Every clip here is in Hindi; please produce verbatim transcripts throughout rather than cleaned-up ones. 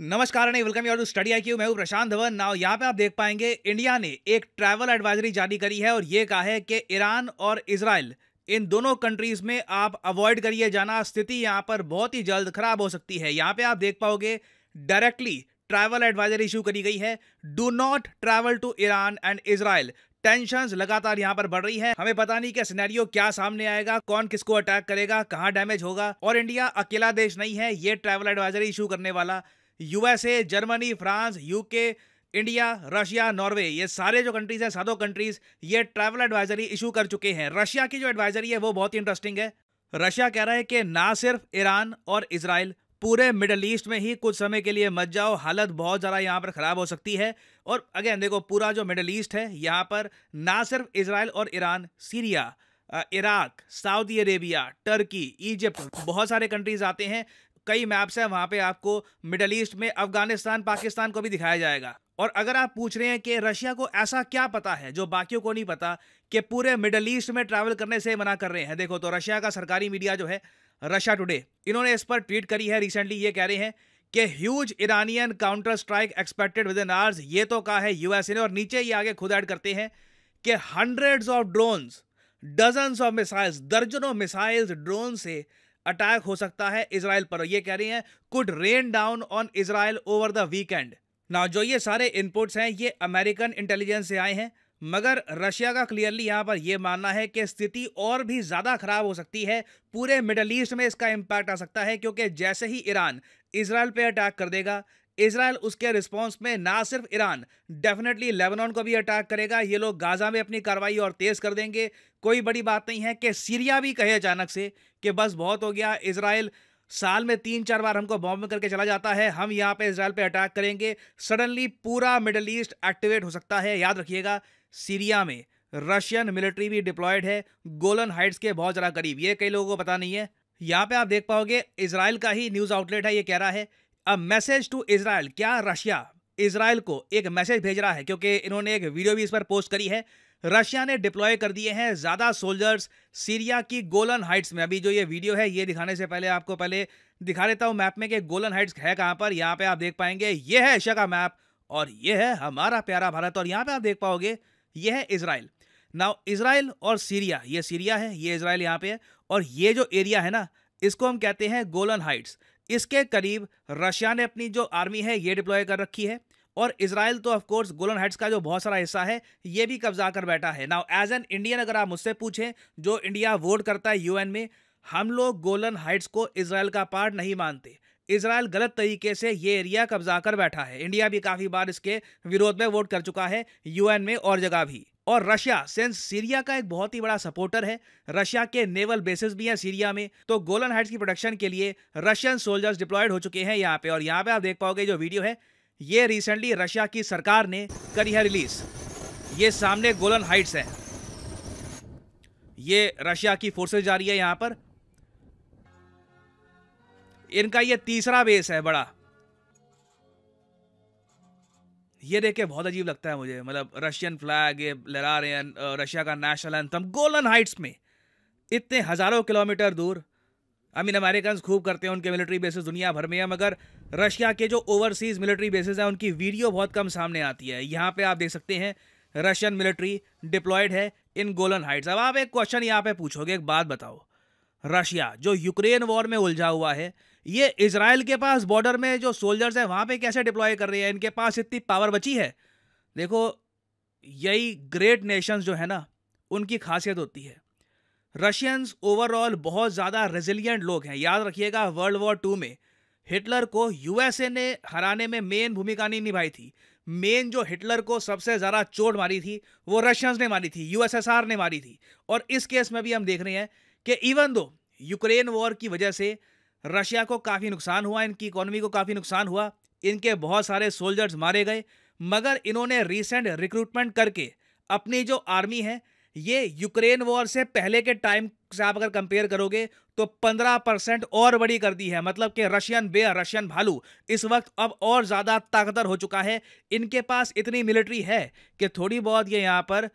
नमस्कार and welcome you to study I Q. मैं हूं प्रशांत धवन। नाउ यहाँ पे आप देख पाएंगे इंडिया ने एक ट्रैवल एडवाइजरी जारी करी है और ये कहा है कि ईरान और इजराइल इन दोनों कंट्रीज में आप अवॉइड करिए जाना। स्थिति यहाँ पर बहुत ही जल्द खराब हो सकती है। यहाँ पे आप देख पाओगे डायरेक्टली ट्रैवल एडवाइजरी इशू करी गई है। Do not travel to Iran and Israel. Tensions लगातार यहाँ पर बढ़ रही है। हमें पता नहीं कि सिनेरियो क्या सामने आएगा, कौन किसको अटैक करेगा, कहाँ डैमेज होगा। और इंडिया अकेला देश नहीं है ये ट्रैवल एडवाइजरी इशू करने वाला। USA, Germany, France, UK, India, Russia, Norway, ये सारे जो कंट्रीज हैं, सातों कंट्रीज ये ट्रैवल एडवाइजरी इशू कर चुके हैं। रशिया की जो एडवाइजरी है वो बहुत ही इंटरेस्टिंग है। रशिया कह रहा है कि ना सिर्फ ईरान और इजराइल, पूरे मिडल ईस्ट में ही कुछ समय के लिए मत जाओ, हालत बहुत ज़्यादा यहाँ पर ख़राब हो सकती है। और अगेन देखो, पूरा जो मिडल ईस्ट है यहाँ पर ना सिर्फ इजराइल और Iran, Syria, Iraq, Saudi Arabia, Turkey, Egypt, बहुत सारे कंट्रीज आते हैं। कई मैप्स हैं, वहाँ पे आपको मिडल ईस्ट में अफगानिस्तान, पाकिस्तान को भी दिखाया जाएगा। और अगर आप पूछ रहे हैं कि रशिया को ऐसा क्या पता है जो बाकियों को नहीं पता कि पूरे मिडल ईस्ट में ट्रैवल करने से मना कर रहे हैं, देखो तो रशिया का सरकारी मीडिया जो है रशिया टुडे, इन्होंने इस पर ट्वीट करी है रिसेंटली। ये कह रहे हैं कि huge Iranian counter strike expected within hours. ये तो कहा है यूएसए ने। और नीचे ये आगे खुद ऐड करते हैं कि hundreds of drones, dozens of missiles, दर्जनों मिसाइल्स, ड्रोन से अटैक हो सकता है इजराइल पर। ये कह रही हैं could rain down on Israel over the weekend. ना जो ये सारे इनपुट्स हैं ये अमेरिकन इंटेलिजेंस से आए हैं, मगर रशिया का क्लियरली यहाँ पर यह मानना है कि स्थिति और भी ज़्यादा खराब हो सकती है। पूरे मिडल ईस्ट में इसका इम्पैक्ट आ सकता है, क्योंकि जैसे ही ईरान इजराइल पर अटैक कर देगा, इजराइल उसके रिस्पॉन्स में ना सिर्फ ईरान, डेफिनेटली लेबनान को भी अटैक करेगा। ये लोग गाज़ा में अपनी कार्रवाई और तेज़ कर देंगे। कोई बड़ी बात नहीं है कि सीरिया भी कहे अचानक से कि बस बहुत हो गया, इजराइल साल में तीन चार बार हमको बॉम्ब करके चला जाता है, हम यहाँ पे इजराइल पे अटैक करेंगे। सडनली पूरा मिडल ईस्ट एक्टिवेट हो सकता है। याद रखिएगा, सीरिया में रशियन मिलिट्री भी डिप्लॉयड है, गोलन हाइट्स के बहुत ज़्यादा करीब। ये कई लोगों को पता नहीं है। यहाँ पे आप देख पाओगे इजराइल का ही न्यूज़ आउटलेट है, ये कह रहा है अ मैसेज टू इजराइल। क्या रशिया इजराइल को एक मैसेज भेज रहा है? क्योंकि इन्होंने एक वीडियो भी इस पर पोस्ट करी है। रशिया ने डिप्लॉय कर दिए हैं ज़्यादा सोल्जर्स सीरिया की गोलन हाइट्स में। अभी जो ये वीडियो है ये दिखाने से पहले आपको पहले दिखा देता हूँ मैप में कि गोलन हाइट्स है कहाँ पर। यहाँ पे आप देख पाएंगे ये है एशिया का मैप और ये है हमारा प्यारा भारत। और यहाँ पे आप देख पाओगे ये है इजराइल। नाउ इजराइल और सीरिया, ये सीरिया है, ये इजराइल यहाँ पे है। और ये जो एरिया है ना, इसको हम कहते हैं गोलन हाइट्स। इसके करीब रशिया ने अपनी जो आर्मी है ये डिप्लॉय कर रखी है। और इजराइल तो ऑफ कोर्स गोलन हाइट्स का जो बहुत सारा हिस्सा है ये भी कब्जा कर बैठा है। नाउ एज एन इंडियन अगर आप मुझसे पूछें, जो इंडिया वोट करता है यूएन में, हम लोग गोलन हाइट्स को इजराइल का पार्ट नहीं मानते। इजराइल गलत तरीके से ये एरिया कब्जा कर बैठा है। इंडिया भी काफ़ी बार इसके विरोध में वोट कर चुका है यूएन में और जगह भी। और रशिया सिंस सीरिया का एक बहुत ही बड़ा सपोर्टर है, रशिया के नेवल बेसिस भी हैं सीरिया में, तो गोलन हाइट्स की प्रोटेक्शन के लिए रशियन सोल्जर्स डिप्लॉयड हो चुके हैं यहाँ पे। और यहाँ पे आप देख पाओगे जो वीडियो है ये रिसेंटली रशिया की सरकार ने करी है रिलीज। ये सामने गोलन हाइट्स है, ये रशिया की फोर्सेज जा रही है यहाँ पर। इनका ये तीसरा बेस है बड़ा। ये देख के बहुत अजीब लगता है मुझे, मतलब रशियन फ्लैग ये लहरा रहे हैं, रशिया का नेशनल एंथम गोलन हाइट्स में, इतने हज़ारों किलोमीटर दूर। आई मीन अमेरिकन खूब करते हैं उनके मिलिट्री बेसेस दुनिया भर में है, मगर रशिया के जो ओवरसीज़ मिलिट्री बेसेस हैं उनकी वीडियो बहुत कम सामने आती है। यहाँ पे आप देख सकते हैं रशियन मिलिट्री डिप्लॉयड है इन गोलन हाइट्स। अब आप एक क्वेश्चन यहाँ पे पूछोगे, एक बात बताओ, रशिया जो यूक्रेन वॉर में उलझा हुआ है, ये इजराइल के पास बॉर्डर में जो सोल्जर्स हैं वहाँ पे कैसे डिप्लॉय कर रहे हैं? इनके पास इतनी पावर बची है? देखो, यही ग्रेट नेशंस जो है ना, उनकी खासियत होती है। रशियंस ओवरऑल बहुत ज़्यादा रेजिलियंट लोग हैं। याद रखिएगा, वर्ल्ड वॉर टू में हिटलर को यूएसए ने हराने में मेन भूमिका नहीं निभाई थी। मेन जो हिटलर को सबसे ज़्यादा चोट मारी थी वो रशियंस ने मारी थी, यूएसएसआर ने मारी थी। और इस केस में भी हम देख रहे हैं कि इवन दो यूक्रेन वॉर की वजह से रशिया को काफ़ी नुकसान हुआ, इनकी इकोनॉमी को काफ़ी नुकसान हुआ, इनके बहुत सारे सोल्जर्स मारे गए, मगर इन्होंने रीसेंट रिक्रूटमेंट करके अपनी जो आर्मी है ये यूक्रेन वॉर से पहले के टाइम से आप अगर कंपेयर करोगे तो पंद्रह परसेंट और बड़ी कर दी है। मतलब कि रशियन बेयर, रशियन भालू इस वक्त अब और ज़्यादा ताकतवर हो चुका है। इनके पास इतनी मिलिट्री है कि थोड़ी बहुत ये यहाँ पर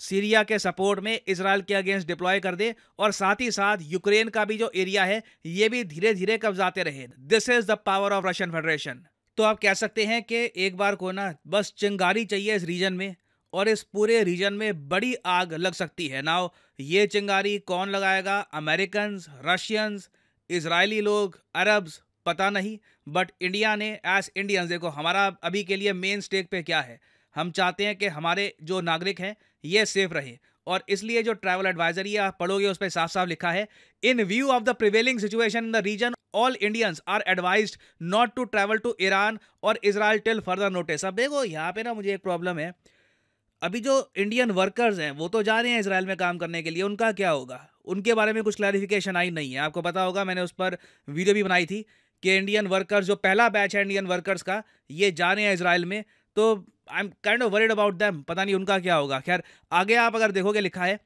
सीरिया के सपोर्ट में इजराइल के अगेंस्ट डिप्लॉय कर दे और साथ ही साथ यूक्रेन का भी जो एरिया है ये भी धीरे धीरे कब्जाते रहे। This is the power of Russian federation. तो आप कह सकते हैं कि एक बार को ना बस चिंगारी चाहिए इस रीजन में और इस पूरे रीजन में बड़ी आग लग सकती है। नाउ ये चिंगारी कौन लगाएगा, अमेरिकन, रशियंस, इजरायली लोग, अरब्स, पता नहीं, बट इंडिया ने एज इंडियंस, देखो हमारा अभी के लिए मेन स्टेक पे क्या है, हम चाहते हैं कि हमारे जो नागरिक हैं ये सेफ रहे और इसलिए जो ट्रैवल एडवाइजरी आप पढ़ोगे उस पर साफ साफ लिखा है, in view of the prevailing situation in the region all Indians are advised not to travel to Iran और इजराइल टिल फर्दर नोटिस। अब देखो यहाँ पे ना मुझे एक प्रॉब्लम है, अभी जो इंडियन वर्कर्स हैं वो तो जा रहे हैं इजराइल में काम करने के लिए, उनका क्या होगा, उनके बारे में कुछ क्लैरिफिकेशन आई नहीं है। आपको पता होगा मैंने उस पर वीडियो भी बनाई थी कि इंडियन वर्कर्स जो पहला बैच है इंडियन वर्कर्स का ये जा रहे हैं इजराइल में, तो I am kind of worried about them, पता नहीं उनका क्या होगा। खैर आगे आप अगर देखोगे लिखा है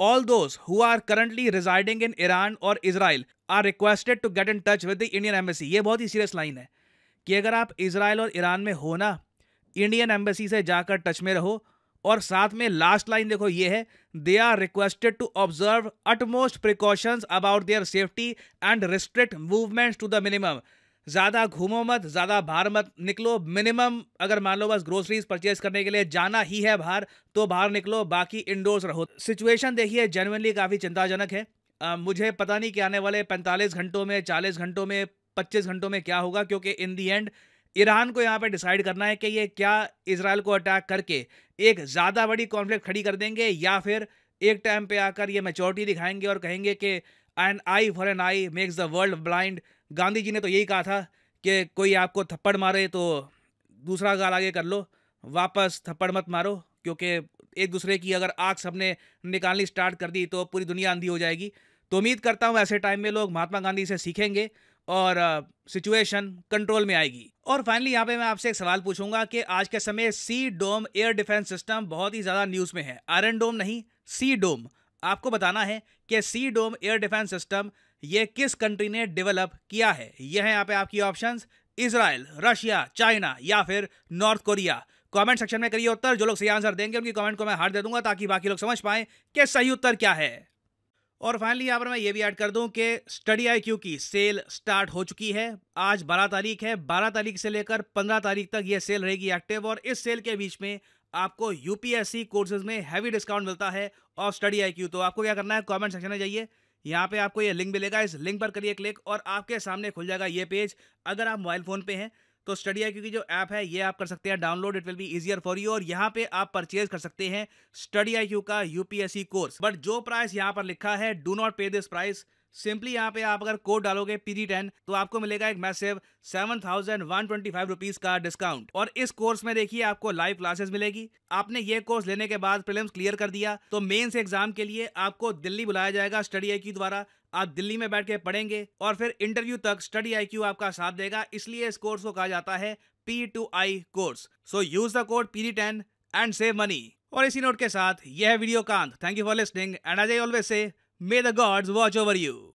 all those who are currently residing in Iran और Israel are requested to get in touch with the Indian embassy. ये बहुत ही सीरियस लाइन है कि अगर आप इजराइल और ईरान में हो ना, इंडियन एम्बेसी से जाकर टच में रहो। और साथ में लास्ट लाइन देखो ये है, they are requested to observe utmost precautions about their safety and restrict movements to the minimum. ज़्यादा घूमो मत, ज़्यादा बाहर मत निकलो, मिनिमम अगर मान लो बस ग्रोसरीज परचेज करने के लिए जाना ही है बाहर तो बाहर निकलो, बाकी इंडोर्स रहो। सिचुएशन देखिए जेन्युइनली काफ़ी चिंताजनक है। आ, मुझे पता नहीं कि आने वाले पैंतालीस घंटों में, चालीस घंटों में, पच्चीस घंटों में क्या होगा, क्योंकि इन दी एंड ईरान को यहाँ पे डिसाइड करना है कि ये क्या इजराइल को अटैक करके एक ज़्यादा बड़ी कॉन्फ्लिक्ट खड़ी कर देंगे या फिर एक टाइम पे आकर ये मैच्योरिटी दिखाएंगे और कहेंगे कि an eye for an eye makes the world blind. Gandhi ji ने तो यही कहा था कि कोई आपको थप्पड़ मारे तो दूसरा गाल आगे कर लो, वापस थप्पड़ मत मारो, क्योंकि एक दूसरे की अगर आग सबने निकालनी स्टार्ट कर दी तो पूरी दुनिया आंधी हो जाएगी। तो उम्मीद करता हूँ ऐसे टाइम में लोग महात्मा गांधी से सीखेंगे और सिचुएशन uh, कंट्रोल में आएगी। और फाइनली यहाँ पे मैं आपसे एक सवाल पूछूंगा कि आज के समय C dome air defence system बहुत ही ज़्यादा न्यूज़ में है, आयरन डोम नहीं सी डोम। आपको बताना है कि C dome air defence system ये किस कंट्री ने डेवलप किया है। यह है यहाँ पे आपकी ऑप्शंस, इजराइल, रशिया, चाइना या फिर नॉर्थ कोरिया। कमेंट सेक्शन में करिए उत्तर, जो लोग सही आंसर देंगे उनकी कमेंट को मैं हार्ट दे दूंगा ताकि बाकी लोग समझ पाएँ कि सही उत्तर क्या है। और फाइनली यहाँ पर मैं ये भी ऐड कर दूं कि स्टडी आई क्यू की सेल स्टार्ट हो चुकी है। आज बारह तारीख है, बारह तारीख से लेकर पंद्रह तारीख तक ये सेल रहेगी एक्टिव और इस सेल के बीच में आपको यूपीएससी कोर्सेज में हैवी डिस्काउंट मिलता है ऑफ स्टडी आई क्यू। तो आपको क्या करना है, कमेंट सेक्शन में जाइए, यहाँ पे आपको ये लिंक मिलेगा, इस लिंक पर करिए क्लिक और आपके सामने खुल जाएगा ये पेज। अगर आप मोबाइल फ़ोन पे हैं तो स्टडी आई क्यू की जो ऐप है ये आप कर सकते हैं download, it will be easier for you. और यहाँ पे आप परचेज कर सकते हैं स्टडी आई क्यू का यूपीएससी कोर्स, बट जो प्राइस यहाँ पर लिखा है do not pay this price. Simply यहाँ पे आप अगर कोड डालोगे पी डी टेन तो आपको मिलेगा एक massive seven thousand one twenty five rupees का डिस्काउंट। और इस कोर्स में देखिए आपको लाइव क्लासेस मिलेगी। आपने ये कोर्स लेने के बाद प्रीलिम्स क्लियर कर दिया तो मेंस एग्जाम के लिए आपको दिल्ली बुलाया जाएगा स्टडी आई क्यू द्वारा। आप दिल्ली में बैठ के पढ़ेंगे और फिर इंटरव्यू तक स्टडी आई क्यू आपका साथ देगा, इसलिए इस कोर्स को कहा जाता है P two I course. So use the code P D ten and save money. और इसी नोट के साथ यह वीडियो का अंत। Thank you for listening and as I always say, May the gods watch over you.